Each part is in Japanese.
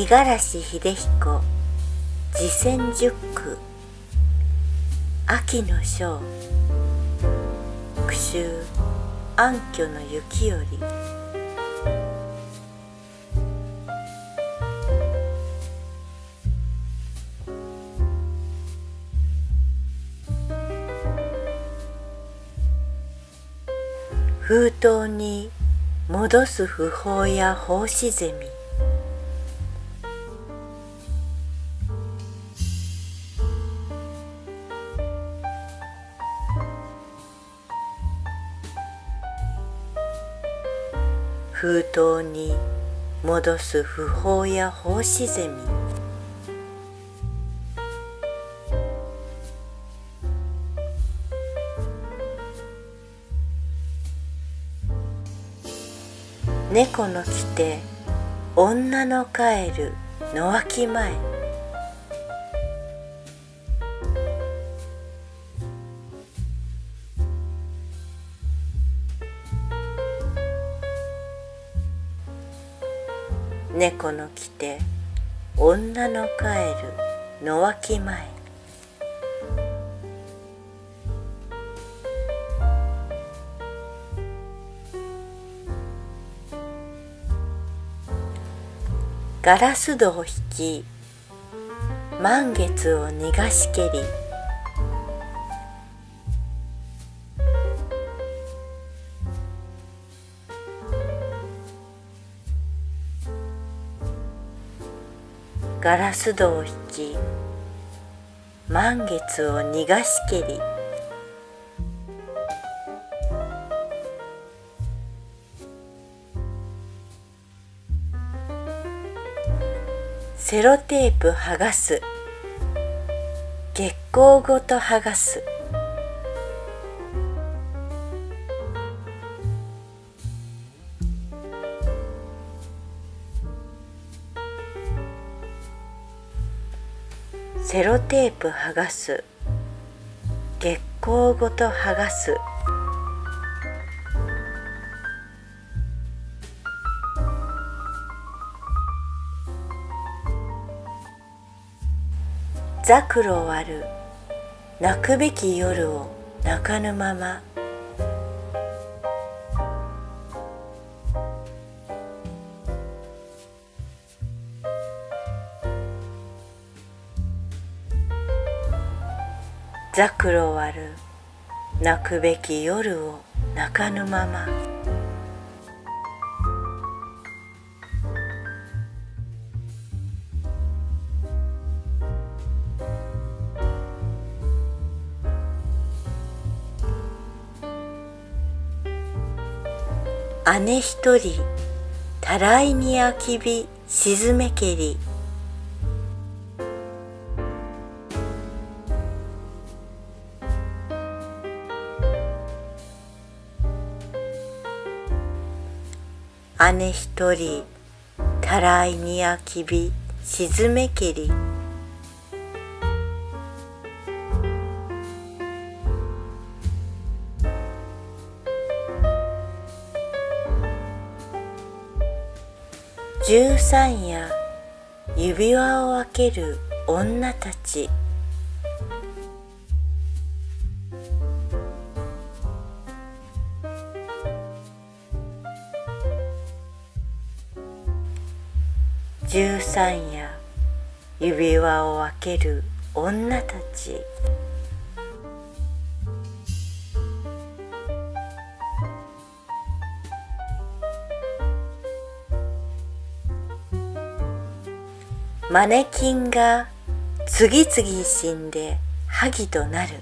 五十嵐秀彦次戦十句秋の章句集暗渠の雪より。封筒に戻す訃報や奉仕ゼミ。封筒に戻す訃報や奉仕ゼミ。猫の来て女の帰る野脇前。猫の来て女の帰る野脇前。ガラス戸を引き満月を逃がしけり。ガラス戸を引き満月を逃がしけり。セロテープ剥がす月光ごと剥がす。セロテープ剥がす月光ごと剥がす。ザクロ割る泣くべき夜を泣かぬまま。ザクロ割る泣くべき夜を泣かぬまま。姉一人たらいにあきび沈めけり。姉一人たらいにあきび沈めけり。十三夜指輪を開ける女たち。十三夜指輪を開ける女たち。マネキンが次々死んで萩となる。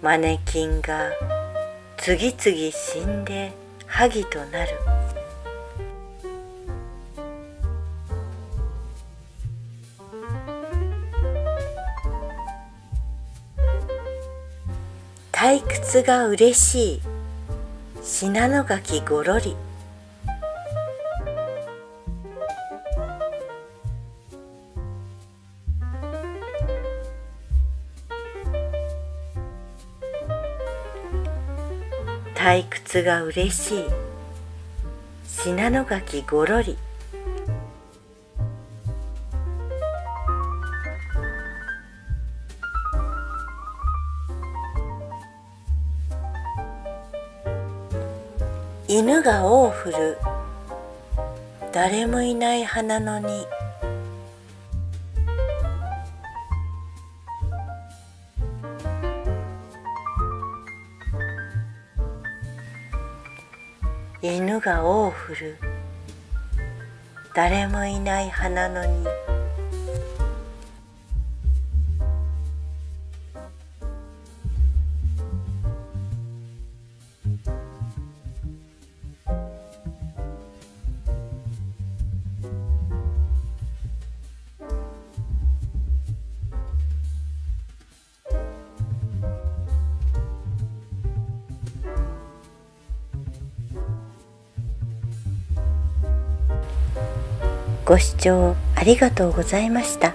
マネキンが次々死んで萩となる。退屈がうれしい信濃柿ごろり。退屈がうれしい信濃柿ごろり。犬が尾を振る誰もいない花野に。犬が尾を振る誰もいない花野に。ご視聴ありがとうございました。